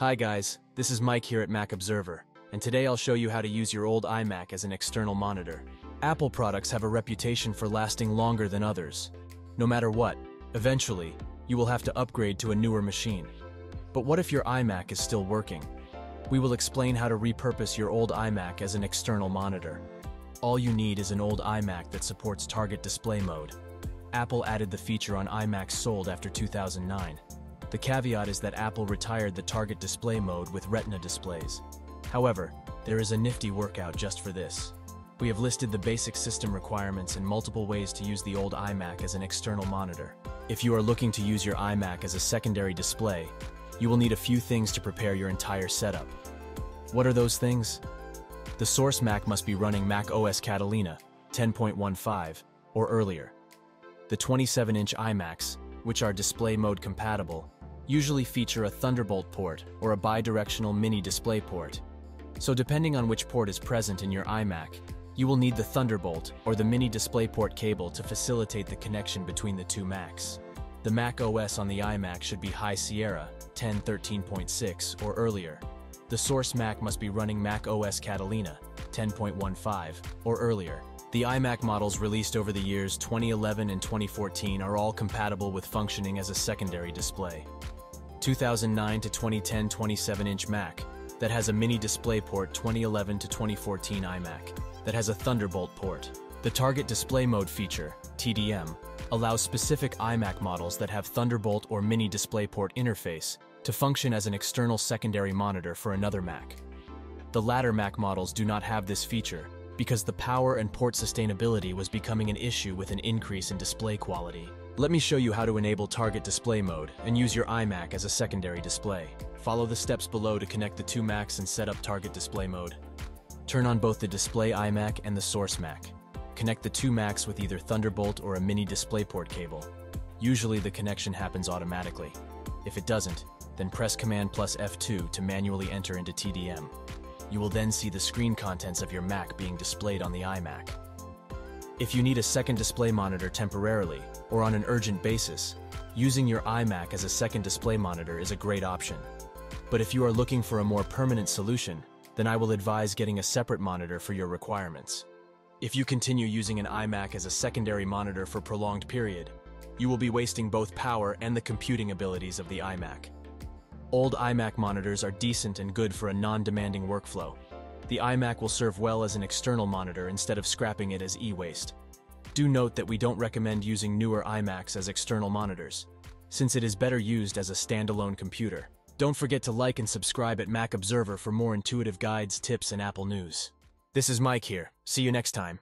Hi guys, this is Mike here at Mac Observer, and today I'll show you how to use your old iMac as an external monitor. Apple products have a reputation for lasting longer than others. No matter what, eventually, you will have to upgrade to a newer machine. But what if your iMac is still working? We will explain how to repurpose your old iMac as an external monitor. All you need is an old iMac that supports Target Display Mode. Apple added the feature on iMacs sold after 2009. The caveat is that Apple retired the Target Display Mode with Retina displays. However, there is a nifty workout just for this. We have listed the basic system requirements and multiple ways to use the old iMac as an external monitor. If you are looking to use your iMac as a secondary display, you will need a few things to prepare your entire setup. What are those things? The source Mac must be running macOS Catalina 10.15 or earlier. The 27-inch iMacs, which are display mode compatible, usually feature a Thunderbolt port or a bidirectional mini display port. So depending on which port is present in your iMac, you will need the Thunderbolt or the mini DisplayPort cable to facilitate the connection between the two Macs. The Mac OS on the iMac should be High Sierra 10.13.6 or earlier. The source Mac must be running Mac OS Catalina 10.15 or earlier. The iMac models released over the years 2011 and 2014 are all compatible with functioning as a secondary display. 2009 to 2010 27-inch Mac that has a mini display port, 2011 to 2014 iMac that has a Thunderbolt port. The Target Display Mode feature, TDM, allows specific iMac models that have Thunderbolt or mini DisplayPort interface to function as an external secondary monitor for another Mac. The latter Mac models do not have this feature because the power and port sustainability was becoming an issue with an increase in display quality. Let me show you how to enable Target Display Mode and use your iMac as a secondary display. Follow the steps below to connect the two Macs and set up Target Display Mode. Turn on both the display iMac and the source Mac. Connect the two Macs with either Thunderbolt or a mini DisplayPort cable. Usually the connection happens automatically. If it doesn't, then press Command plus F2 to manually enter into TDM. You will then see the screen contents of your Mac being displayed on the iMac. If you need a second display monitor temporarily or on an urgent basis, using your iMac as a second display monitor is a great option. But if you are looking for a more permanent solution, then I will advise getting a separate monitor for your requirements. If you continue using an iMac as a secondary monitor for a prolonged period, you will be wasting both power and the computing abilities of the iMac. Old iMac monitors are decent and good for a non-demanding workflow. The iMac will serve well as an external monitor instead of scrapping it as e-waste. Do note that we don't recommend using newer iMacs as external monitors, since it is better used as a standalone computer. Don't forget to like and subscribe at Mac Observer for more intuitive guides, tips, and Apple news. This is Mike here. See you next time.